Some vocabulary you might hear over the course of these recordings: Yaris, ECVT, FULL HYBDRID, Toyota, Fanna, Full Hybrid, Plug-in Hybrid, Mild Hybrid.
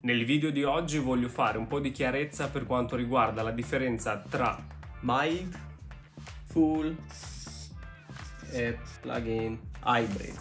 Nel video di oggi voglio fare un po' di chiarezza per quanto riguarda la differenza tra Mild, Full e Plug-in Hybrid.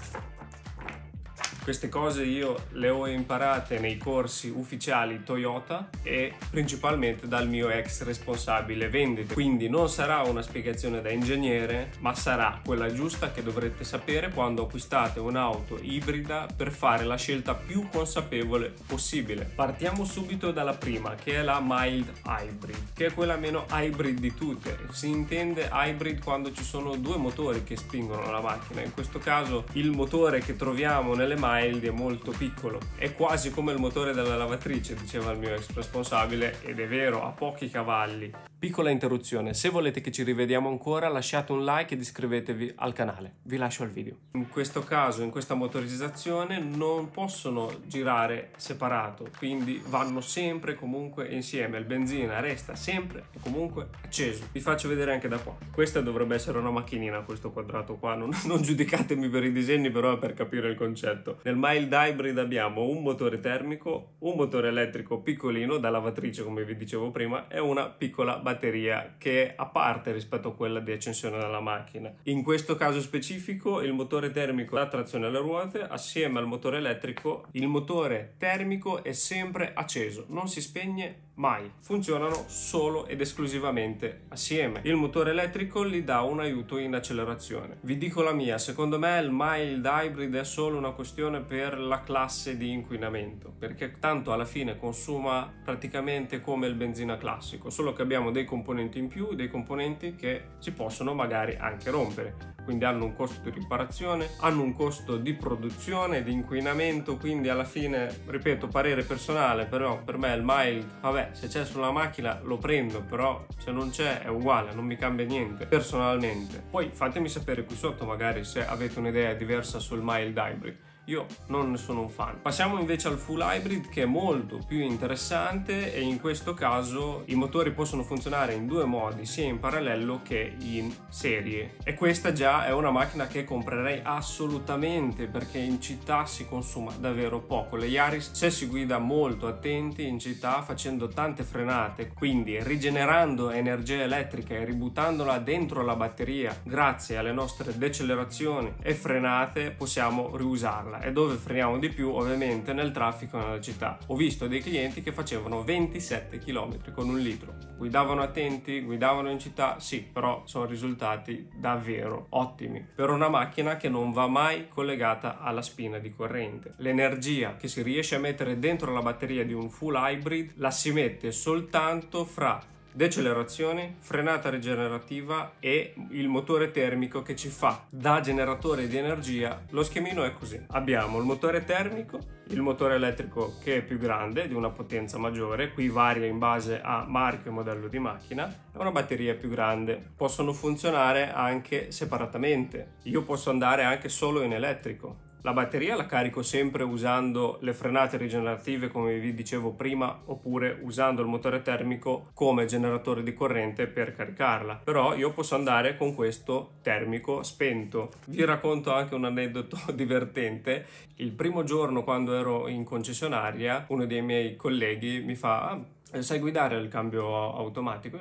Queste cose io le ho imparate nei corsi ufficiali Toyota e principalmente dal mio ex responsabile vendite, quindi non sarà una spiegazione da ingegnere, ma sarà quella giusta che dovrete sapere quando acquistate un'auto ibrida per fare la scelta più consapevole possibile. Partiamo subito dalla prima, che è la Mild Hybrid, che è quella meno hybrid di tutte. Si intende hybrid quando ci sono due motori che spingono la macchina. In questo caso il motore che troviamo nelle Mild è molto piccolo, è quasi come il motore della lavatrice, diceva il mio ex responsabile, ed è vero, ha pochi cavalli. Piccola interruzione, se volete che ci rivediamo ancora lasciate un like e iscrivetevi al canale, vi lascio al video. In questo caso, in questa motorizzazione, non possono girare separato, quindi vanno sempre comunque insieme, il benzina resta sempre e comunque acceso. Vi faccio vedere anche da qua, questa dovrebbe essere una macchinina, questo quadrato qua, non giudicatemi per i disegni, però è per capire il concetto. Nel Mild Hybrid abbiamo un motore termico, un motore elettrico piccolino da lavatrice come vi dicevo prima e una piccola batteria che è a parte rispetto a quella di accensione della macchina. In questo caso specifico il motore termico dà trazione alle ruote assieme al motore elettrico. Il motore termico è sempre acceso, non si spegne mai, funzionano solo ed esclusivamente assieme. Il motore elettrico gli dà un aiuto in accelerazione. Vi dico la mia, secondo me il Mild Hybrid è solo una questione per la classe di inquinamento, perché tanto alla fine consuma praticamente come il benzina classico, solo che abbiamo dei componenti in più, dei componenti che si possono magari anche rompere, quindi hanno un costo di riparazione, hanno un costo di produzione, di inquinamento, quindi alla fine, ripeto, parere personale, però per me il Mild, vabbè, se c'è sulla macchina lo prendo, però se non c'è è uguale, non mi cambia niente personalmente. Poi fatemi sapere qui sotto magari se avete un'idea diversa sul Mild Hybrid. Io non ne sono un fan. Passiamo invece al Full Hybrid, che è molto più interessante, e in questo caso i motori possono funzionare in due modi, sia in parallelo che in serie, e questa già è una macchina che comprerei assolutamente perché in città si consuma davvero poco. Le Yaris, se si guida molto attenti in città facendo tante frenate, quindi rigenerando energia elettrica e ributtandola dentro la batteria, grazie alle nostre decelerazioni e frenate possiamo riusarla. E dove freniamo di più? Ovviamente nel traffico nella città. Ho visto dei clienti che facevano 27 km con un litro, guidavano attenti, guidavano in città, sì, però sono risultati davvero ottimi per una macchina che non va mai collegata alla spina di corrente. L'energia che si riesce a mettere dentro la batteria di un Full Hybrid la si mette soltanto fra decelerazione, frenata rigenerativa e il motore termico che ci fa da generatore di energia. Lo schemino è così: abbiamo il motore termico, il motore elettrico che è più grande, di una potenza maggiore, qui varia in base a marchio e modello di macchina, e una batteria più grande. Possono funzionare anche separatamente, io posso andare anche solo in elettrico. La batteria la carico sempre usando le frenate rigenerative come vi dicevo prima, oppure usando il motore termico come generatore di corrente per caricarla, però io posso andare con questo termico spento. Vi racconto anche un aneddoto divertente. Il primo giorno, quando ero in concessionaria, uno dei miei colleghi mi fa: sai guidare il cambio automatico?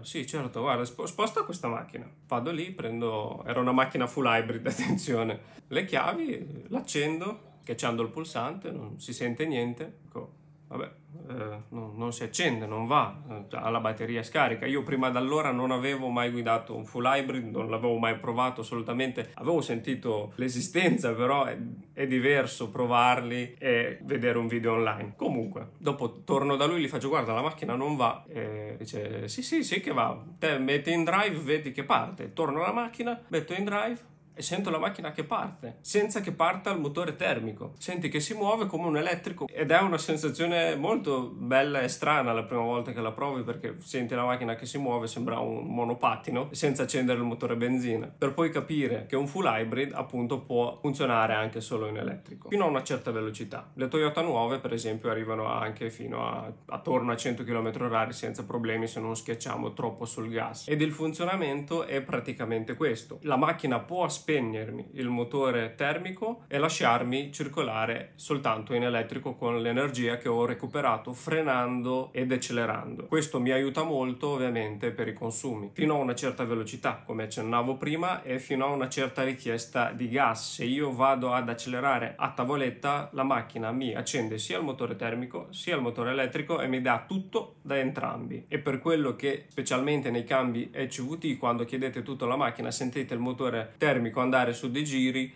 Sì, certo, guarda, sposta questa macchina. Vado lì, prendo, era una macchina Full Hybrid, attenzione, le chiavi, l'accendo, schiacciando il pulsante, non si sente niente, ecco. Vabbè, non si accende, non va, la batteria scarica. Io prima d'allora non avevo mai guidato un Full Hybrid, non l'avevo mai provato assolutamente, avevo sentito l'esistenza, però è diverso provarli e vedere un video online. Comunque, dopo torno da lui, gli faccio: guarda, la macchina non va, e dice sì che va, te metti in drive, vedi che parte. Torno alla macchina, metto in drive e sento la macchina che parte, senza che parta il motore termico. Senti che si muove come un elettrico, ed è una sensazione molto bella e strana la prima volta che la provi, perché senti la macchina che si muove, sembra un monopattino, senza accendere il motore benzina, per poi capire che un Full Hybrid appunto può funzionare anche solo in elettrico, fino a una certa velocità. Le Toyota nuove per esempio arrivano anche fino a attorno a 100 km/h senza problemi, se non schiacciamo troppo sul gas, ed il funzionamento è praticamente questo: la macchina può spingere spegnermi il motore termico e lasciarmi circolare soltanto in elettrico con l'energia che ho recuperato frenando ed accelerando. Questo mi aiuta molto ovviamente per i consumi, fino a una certa velocità come accennavo prima e fino a una certa richiesta di gas. Se io vado ad accelerare a tavoletta, la macchina mi accende sia il motore termico sia il motore elettrico e mi dà tutto da entrambi. E per quello che specialmente nei cambi ECVT, quando chiedete tutto alla macchina, sentite il motore termico andare su dei giri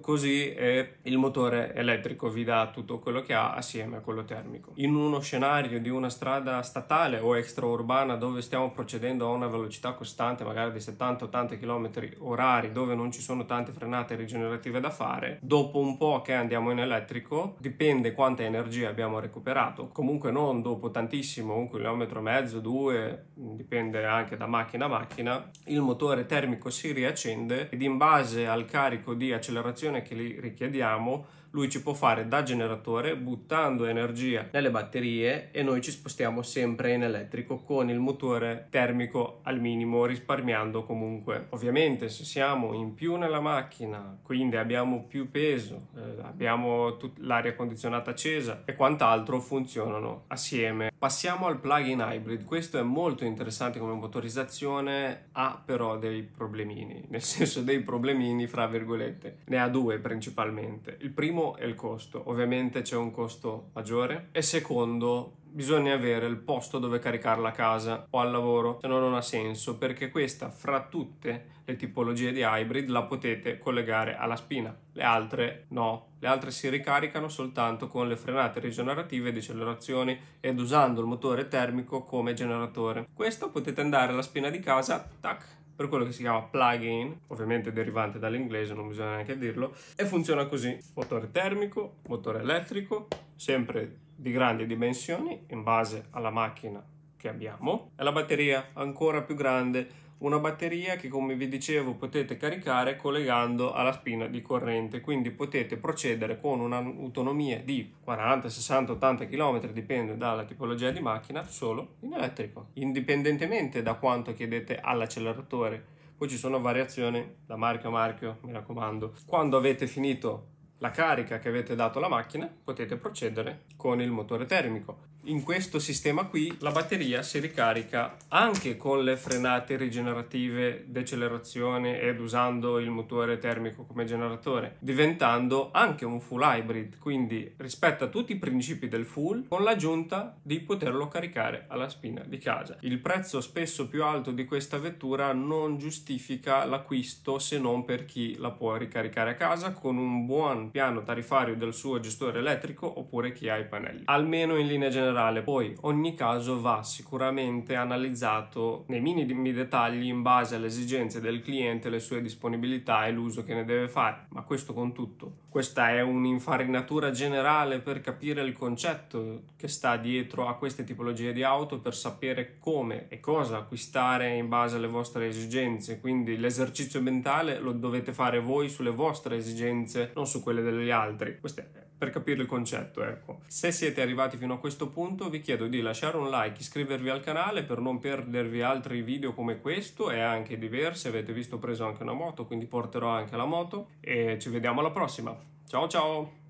così, e il motore elettrico vi dà tutto quello che ha assieme a quello termico. In uno scenario di una strada statale o extraurbana dove stiamo procedendo a una velocità costante, magari di 70-80 km/h, dove non ci sono tante frenate rigenerative da fare, dopo un po' che andiamo in elettrico, dipende quanta energia abbiamo recuperato, comunque non dopo tantissimo, un chilometro e mezzo, due, dipende anche da macchina a macchina, il motore termico si riaccende ed in base al carico di accelerazione che gli richiediamo lui ci può fare da generatore buttando energia nelle batterie e noi ci spostiamo sempre in elettrico con il motore termico al minimo, risparmiando comunque. Ovviamente se siamo in più nella macchina, quindi abbiamo più peso, abbiamo l'aria condizionata accesa e quant'altro, funzionano assieme. Passiamo al plug-in hybrid. Questo è molto interessante come motorizzazione, ha però dei problemini, nel senso dei problemini fra virgolette. Ne ha due principalmente. Il primo è il costo, ovviamente c'è un costo maggiore, e secondo, bisogna avere il posto dove caricarla a casa o al lavoro, se no non ha senso, perché questa fra tutte le tipologie di hybrid la potete collegare alla spina, le altre no. Le altre si ricaricano soltanto con le frenate rigenerative, decelerazioni ed usando il motore termico come generatore. Questa potete andare alla spina di casa, tac, per quello che si chiama plug-in, ovviamente derivante dall'inglese, non bisogna neanche dirlo, e funziona così: motore termico, motore elettrico, sempre di grandi dimensioni in base alla macchina che abbiamo, e la batteria ancora più grande, una batteria che, come vi dicevo, potete caricare collegando alla spina di corrente, quindi potete procedere con un'autonomia di 40, 60, 80 km, dipende dalla tipologia di macchina, solo in elettrico, indipendentemente da quanto chiedete all'acceleratore. Poi ci sono variazioni da marchio a marchio, mi raccomando. Quando avete finito la carica che avete dato alla macchina, potete procedere con il motore termico. In questo sistema qui la batteria si ricarica anche con le frenate rigenerative, decelerazione ed usando il motore termico come generatore, diventando anche un full hybrid, quindi rispetta tutti i principi del full con l'aggiunta di poterlo caricare alla spina di casa. Il prezzo spesso più alto di questa vettura non giustifica l'acquisto, se non per chi la può ricaricare a casa con un buon piano tariffario del suo gestore elettrico oppure chi ha i pannelli, almeno in linea generale. Poi ogni caso va sicuramente analizzato nei minimi dettagli in base alle esigenze del cliente, le sue disponibilità e l'uso che ne deve fare, ma questo con tutto. Questa è un'infarinatura generale per capire il concetto che sta dietro a queste tipologie di auto, per sapere come e cosa acquistare in base alle vostre esigenze, quindi l'esercizio mentale lo dovete fare voi sulle vostre esigenze, non su quelle degli altri. Questa è per capire il concetto, ecco. Se siete arrivati fino a questo punto vi chiedo di lasciare un like, iscrivervi al canale per non perdervi altri video come questo e anche diversi. Avete visto, ho preso anche una moto, quindi porterò anche la moto e ci vediamo alla prossima. Ciao ciao!